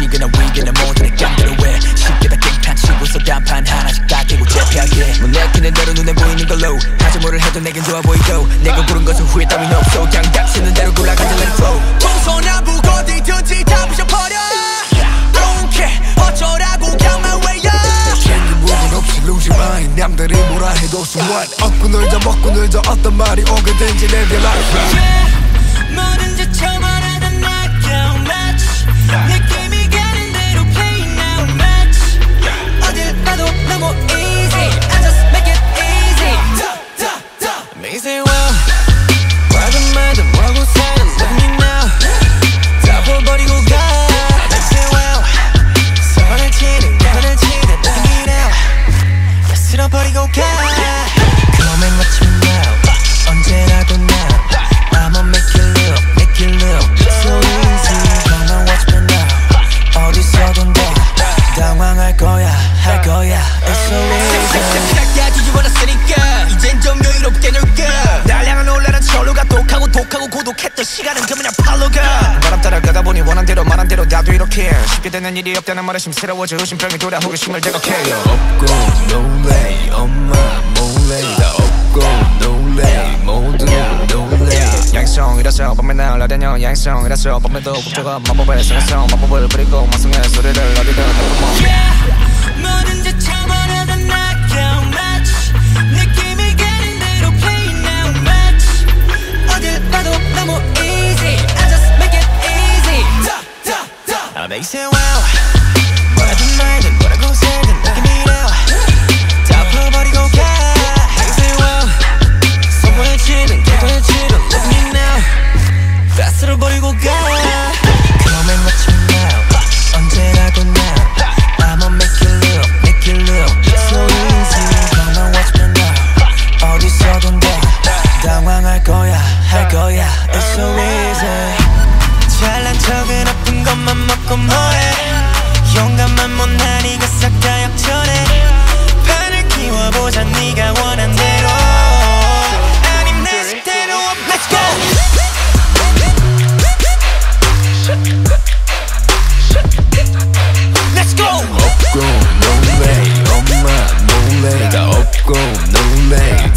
시그널 위기는 모든 감대로해 쉽게다 깽판 치고서 단판 하나씩 다 깨고 재패하게 못 내키는 대로 눈에 보이는 걸로 하지 뭐를 해도 내겐 좋아 보이고 내가 고른 것은 후회 따윈 없어 그냥 닥치는 대로 골라가자 let's go 동서남북 어디든지 다 부셔버려 Don't care 어쩌라고 그냥 my way야 챙긴 물건 없이 losing mind 남들이 뭐라 해도 so what 얻고 놀자 먹고 놀자 어떤 말이 오게든지 live your life 왜 모든 지쳐 시간은 그냥 팔로가 바람 따라 가다 보니 원한대로 말한대로 나도 이렇게 쉽게 되는 일이 없다는 말에 심스러워져 의심병이 돌아 호기심을 대각해요 없고 놀래 엄마 몰래 다 없고 놀래 모두 놀래 양성이라서 밤에 날아다녀 양성이라서 밤에도 국제가 마법에 속에서 마법을 부리고 마성의 소리를 어디든 뭐든지 참아라도 나 can't match 느낌이 가는 대로 play now match 어딜 가도 너무 I make it well. 뭐라든 말든 뭐라고 살든 내게 밀어 다 풀어버리고 가. I make it well. 손보다 치는 개보다 치는 Look me now. 다 쓸어버리고 가. Come and watch me now. 언제라도 now. I'ma make it look so easy. Come and watch me now. 어디서든 다 당황할 거야 할 거야 It's so easy. 잘난 척은 아픈 것만 먹고 뭐해 용감한 못난이가 싹 다 역전해 판을 키워보자 네가 원한 대로 아님 내 식대로 Let's go Let's go 없고 놀래 엄마 놀래 다 없고 놀래